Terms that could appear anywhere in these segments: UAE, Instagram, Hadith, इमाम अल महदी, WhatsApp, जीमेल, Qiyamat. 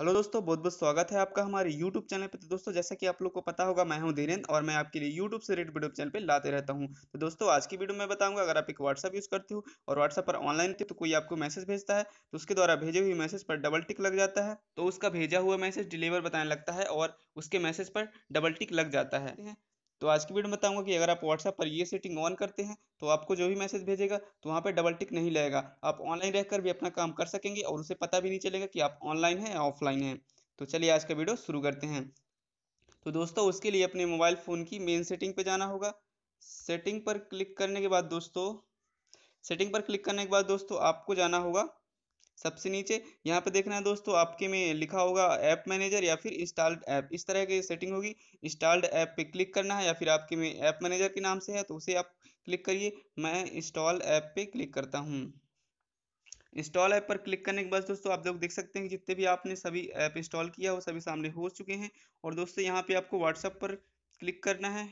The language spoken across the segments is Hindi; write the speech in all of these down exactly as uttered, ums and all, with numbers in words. हेलो दोस्तों, बहुत बहुत स्वागत है आपका हमारे यूट्यूब चैनल पे। तो दोस्तों, जैसा कि आप लोग को पता होगा, मैं हूं धीरेन्द्र और मैं आपके लिए यूट्यूब से रिलेटेड वीडियो चैनल पे लाते रहता हूं। तो दोस्तों, आज की वीडियो में बताऊंगा, अगर आप एक व्हाट्सएप यूज़ करते हो और व्हाट्सएप पर ऑनलाइन तो कोई आपको मैसेज भेजता है तो उसके द्वारा भेजे हुए मैसेज पर डबल टिक लग जाता है तो उसका भेजा हुआ मैसेज डिलीवर बताने लगता है और उसके मैसेज पर डबल टिक लग जाता है। तो आज की वीडियो में बताऊंगा कि अगर आप व्हाट्सएप पर ये सेटिंग ऑन करते हैं तो आपको जो भी मैसेज भेजेगा तो वहाँ पे डबल टिक नहीं लगेगा। आप ऑनलाइन रहकर भी अपना काम कर सकेंगे और उसे पता भी नहीं चलेगा कि आप ऑनलाइन हैं या ऑफलाइन हैं। तो चलिए आज का वीडियो शुरू करते हैं। तो दोस्तों, उसके लिए अपने मोबाइल फ़ोन की मेन सेटिंग पर जाना होगा। सेटिंग पर क्लिक करने के बाद दोस्तों सेटिंग पर क्लिक करने के बाद दोस्तों आपको जाना होगा सबसे नीचे। यहाँ पे देखना है दोस्तों, आपके में लिखा होगा ऐप मैनेजर या फिर इंस्टॉल्ड ऐप, इस तरह की सेटिंग होगी। इंस्टॉल्ड ऐप पे क्लिक करना है या फिर आपके में ऐप मैनेजर के नाम से है तो उसे आप क्लिक करिए। मैं इंस्टॉल ऐप पे क्लिक करता हूँ। इंस्टॉल ऐप पर क्लिक करने के बाद दोस्तों आप लोग देख सकते हैं जितने भी आपने सभी ऐप इंस्टॉल किया वो सभी सामने हो चुके हैं। और दोस्तों, यहाँ पे आपको व्हाट्सएप पर क्लिक करना है।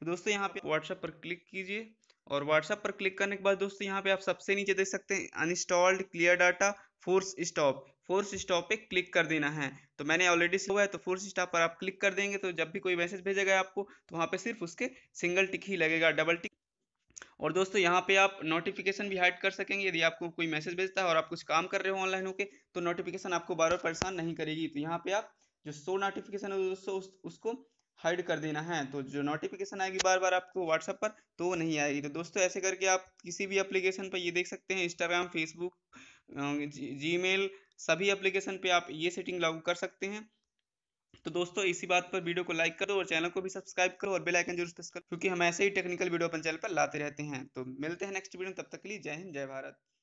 तो दोस्तों, यहाँ पे व्हाट्सएप पर क्लिक कीजिए और WhatsApp पर क्लिक करने के बाद दोस्तों यहाँ पे आप सबसे नीचे देख सकते हैं uninstalled, clear data, force stop. Force stop पे क्लिक कर देना है। तो मैंने ऑलरेडी हुआ है तो फोर्स स्टॉप पर आप क्लिक कर देंगे तो जब भी कोई मैसेज भेजेगा आपको तो वहाँ पे सिर्फ उसके सिंगल टिक ही लगेगा, डबल टिक। और दोस्तों, यहाँ पे आप नोटिफिकेशन भी हाइड कर सकेंगे। यदि आपको कोई मैसेज भेजता है और आप कुछ काम कर रहे हो ऑनलाइन होके तो नोटिफिकेशन आपको बार बार परेशान नहीं करेगी। तो यहाँ पे आप जो शो नोटिफिकेशन है दोस्तों उसको हाइड कर देना है। तो जो नोटिफिकेशन आएगी बार बार आपको व्हाट्सएप पर तो वो नहीं आएगी। तो दोस्तों, ऐसे करके आप किसी भी एप्लीकेशन पर ये देख सकते हैं, इंस्टाग्राम, फेसबुक, जीमेल, सभी एप्लीकेशन पे आप ये सेटिंग लागू कर सकते हैं। तो दोस्तों, इसी बात पर वीडियो को लाइक करो और चैनल को भी सब्सक्राइब करो और बेल आइकन जरूर प्रेस करो क्योंकि हम ऐसे ही टेक्निकल वीडियो अपन चैनल पर लाते रहते हैं। तो मिलते हैं नेक्स्ट वीडियो में, तब तक के लिए जय हिंद, जय भारत।